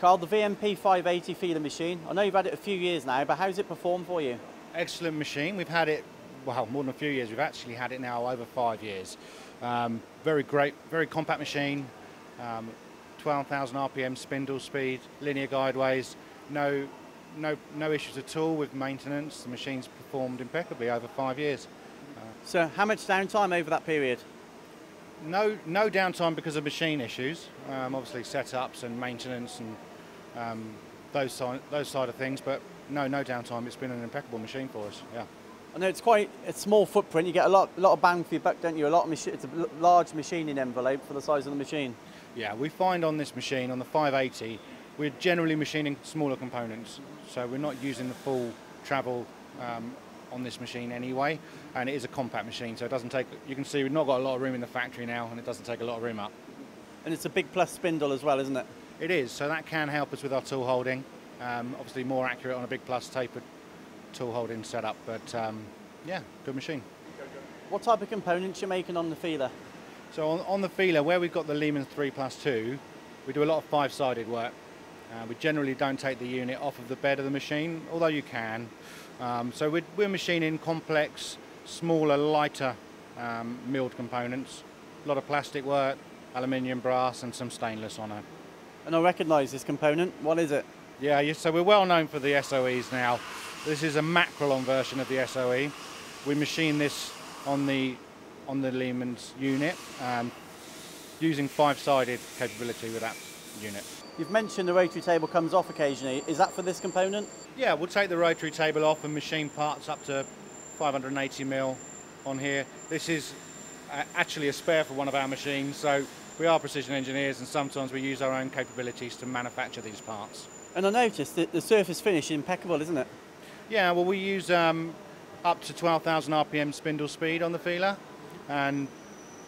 Carl, the VMP 580 feeler machine, I know you've had it a few years now, but how's it performed for you? Excellent machine. We've had it, well, more than a few years. We've actually had it now over 5 years. Very great, very compact machine, 12,000 RPM spindle speed, linear guideways, no issues at all with maintenance. The machine's performed impeccably over 5 years. So how much downtime over that period? No downtime because of machine issues, obviously setups and maintenance and those side of things, but no downtime. It's been an impeccable machine for us, yeah. I know it's quite a small footprint. You get a lot of bang for your buck, don't you? It's a large machining envelope for the size of the machine. Yeah, we find on this machine, on the 580, we're generally machining smaller components, so we're not using the full travel on this machine anyway, and it is a compact machine, so it doesn't take, you can see we've not got a lot of room in the factory now, and it doesn't take a lot of room up. And it's a big plus spindle as well, isn't it? It is, so that can help us with our tool holding. Obviously more accurate on a big plus tapered tool holding setup, but yeah, good machine. What type of components you're making on the feeler? So on the feeler, where we've got the Lemans 3 plus 2, we do a lot of five-sided work. We generally don't take the unit off of the bed of the machine, although you can. So we're machining complex, smaller, lighter milled components. A lot of plastic work, aluminium, brass, and some stainless on it. And I recognise this component. What is it? Yeah, so we're well known for the SOEs now. This is a Macrolon version of the SOE. We machine this on the Lemans unit, using five-sided capability with that unit. You've mentioned the rotary table comes off occasionally. Is that for this component? Yeah, we'll take the rotary table off and machine parts up to 580 mil on here. This is actually a spare for one of our machines, so we are precision engineers and sometimes we use our own capabilities to manufacture these parts. And I noticed that the surface finish is impeccable, isn't it? Yeah, well, we use up to 12,000 RPM spindle speed on the feeler, and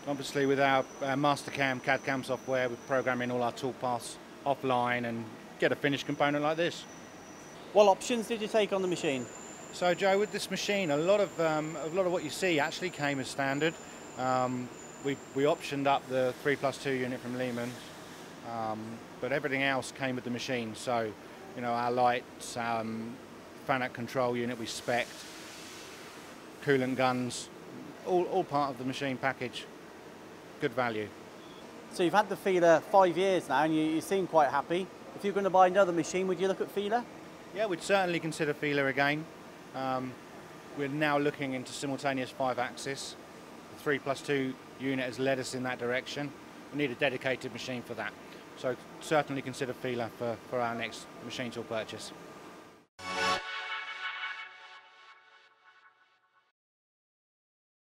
obviously with our Mastercam CAD-CAM software, we're programming all our tool paths offline and get a finished component like this. What options did you take on the machine? So Joe, with this machine, a lot of what you see actually came as standard. We optioned up the 3 plus 2 unit from Lemans, but everything else came with the machine. So, you know, our lights, fan-out control unit we spec'd, coolant guns, all part of the machine package. Good value. So you've had the feeler 5 years now and you seem quite happy. If you're going to buy another machine, would you look at feeler? Yeah, we'd certainly consider feeler again. We're now looking into simultaneous 5-axis. The 3 plus 2 unit has led us in that direction. We need a dedicated machine for that. So certainly consider feeler for our next machine tool purchase.